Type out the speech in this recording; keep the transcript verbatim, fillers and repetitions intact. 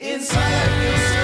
Inside